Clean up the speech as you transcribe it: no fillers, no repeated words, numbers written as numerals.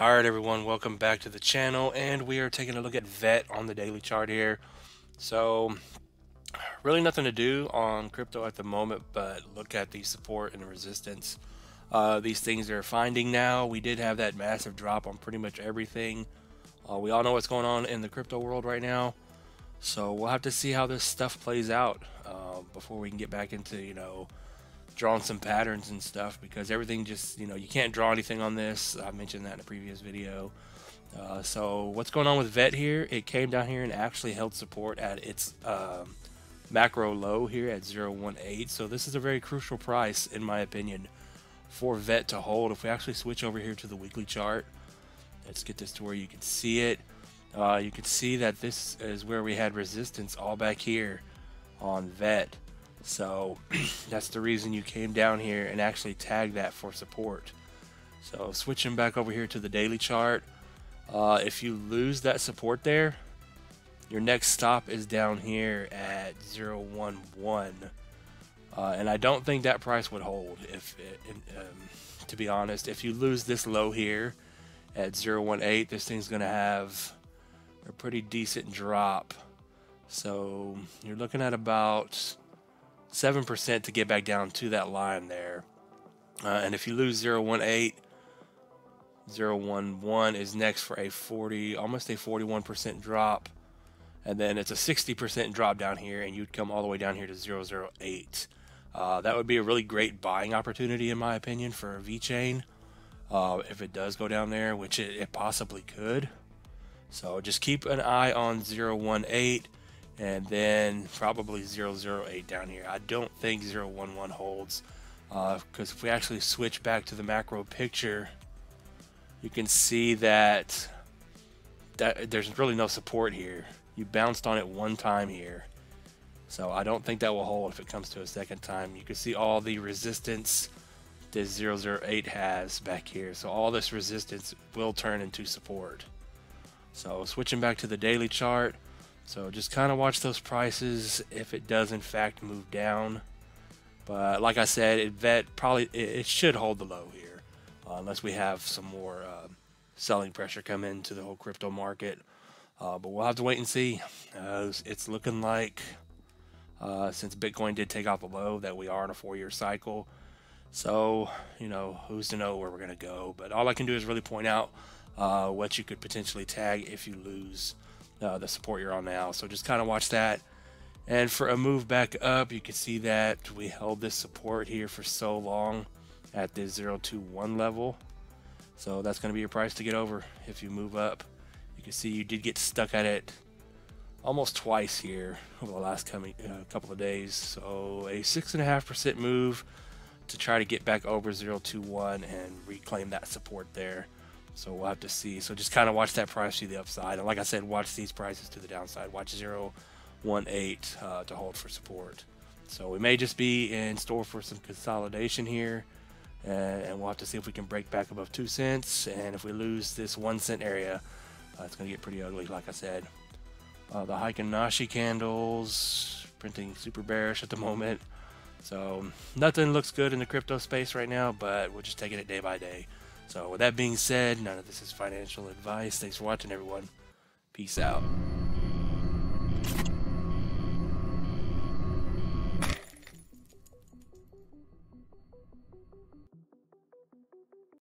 All right, everyone, welcome back to the channel, and we are taking a look at VET on the daily chart here. So really nothing to do on crypto at the moment, but look at the support and resistance. These things they're finding now. We did have that massive drop on pretty much everything. We all know what's going on in the crypto world right now. So we'll have to see how this stuff plays out before we can get back into, you know, drawn some patterns and stuff, because everything just, you know, you can't draw anything on this. I mentioned that in a previous video. So what's going on with VET here? It came down here and actually held support at its macro low here at 0.18. So this is a very crucial price, in my opinion, for VET to hold. If we actually switch over here to the weekly chart, let's get this to where you can see it. You can see that this is where we had resistance all back here on VET. So that's the reason you came down here and actually tagged that for support. So switching back over here to the daily chart, if you lose that support there, your next stop is down here at 0.11, and I don't think that price would hold. If it, to be honest, if you lose this low here at 0.18, this thing's gonna have a pretty decent drop. So you're looking at about 7% to get back down to that line there, and if you lose 0.18, 0.11 is next for a almost a 41% drop, and then it's a 60% drop down here, and you'd come all the way down here to 0.08. That would be a really great buying opportunity, in my opinion, for a VChain if it does go down there, which it possibly could. So just keep an eye on 0.18. And then probably 0.08 down here. I don't think 0.11 holds, because if we actually switch back to the macro picture, you can see that there's really no support here. You bounced on it one time here, so I don't think that will hold if it comes to a second time. You can see all the resistance this 0.08 has back here, so all this resistance will turn into support. So switching back to the daily chart, so just kind of watch those prices if it does in fact move down. But like I said, VET probably it should hold the low here, unless we have some more selling pressure come into the whole crypto market. But we'll have to wait and see. It's looking like since Bitcoin did take off the low, that we are in a 4-year cycle. So you know, who's to know where we're gonna go? But all I can do is really point out what you could potentially tag if you lose the support you're on now. So just kind of watch that. And for a move back up, you can see that we held this support here for so long at the 0.21 level. So that's going to be your price to get over if you move up. You can see you did get stuck at it almost twice here over the last couple of days. So a 6.5% move to try to get back over 0.21 and reclaim that support there. So we'll have to see. So just kind of watch that price to the upside. And like I said, watch these prices to the downside. Watch 0.18 to hold for support. So we may just be in store for some consolidation here. And we'll have to see if we can break back above 2 cents. And if we lose this 1 cent area, it's going to get pretty ugly, like I said. The Heiken-Nashi candles, printing super bearish at the moment. So nothing looks good in the crypto space right now, but we're just taking it day by day. So with that being said, none of this is financial advice. Thanks for watching, everyone. Peace out.